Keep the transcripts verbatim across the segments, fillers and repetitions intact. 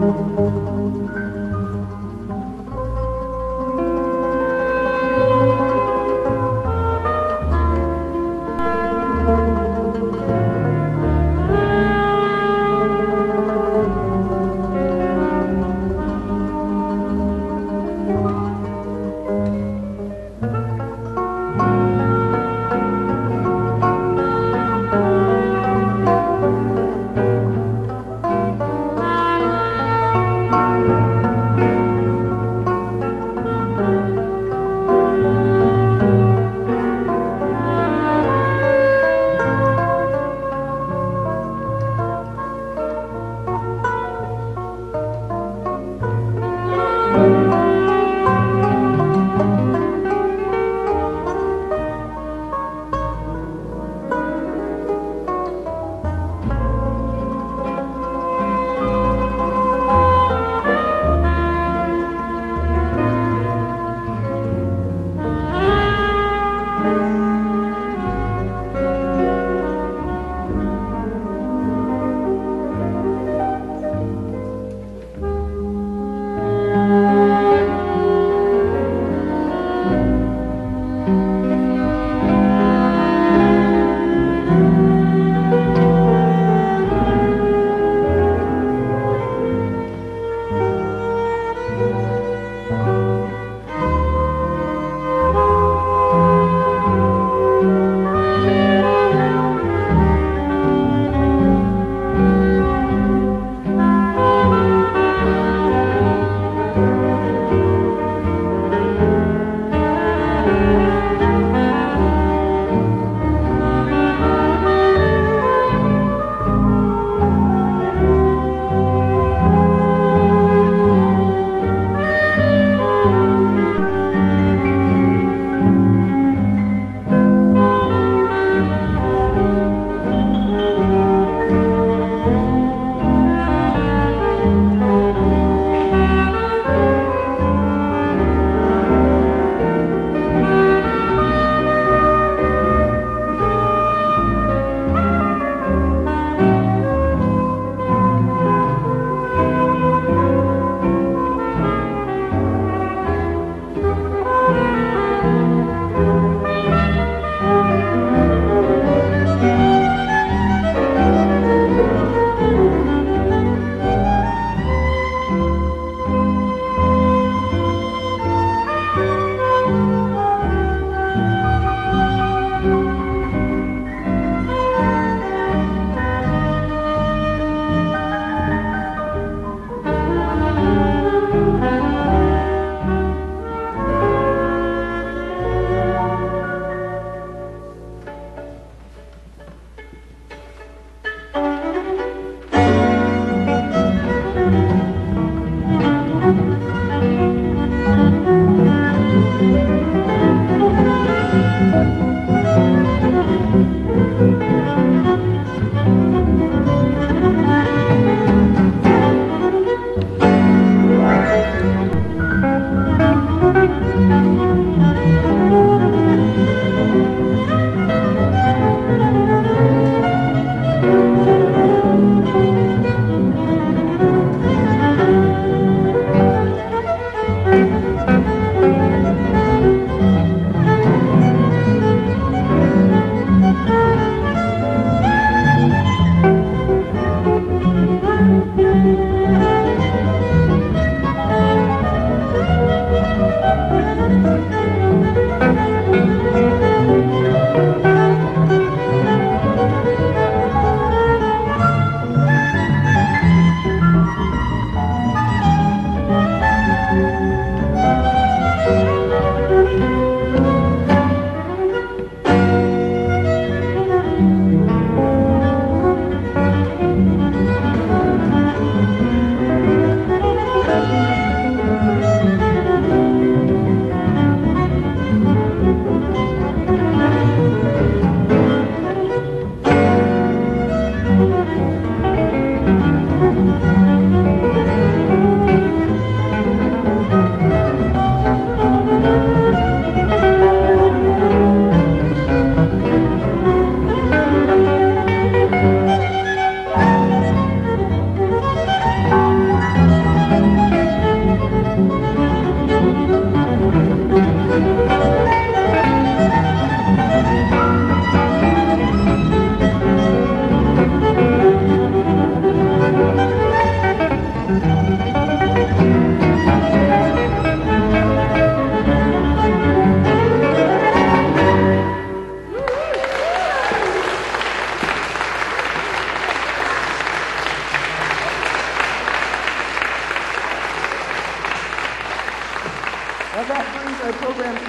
Bye.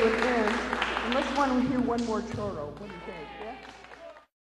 good end. And let's want to hear one more choro.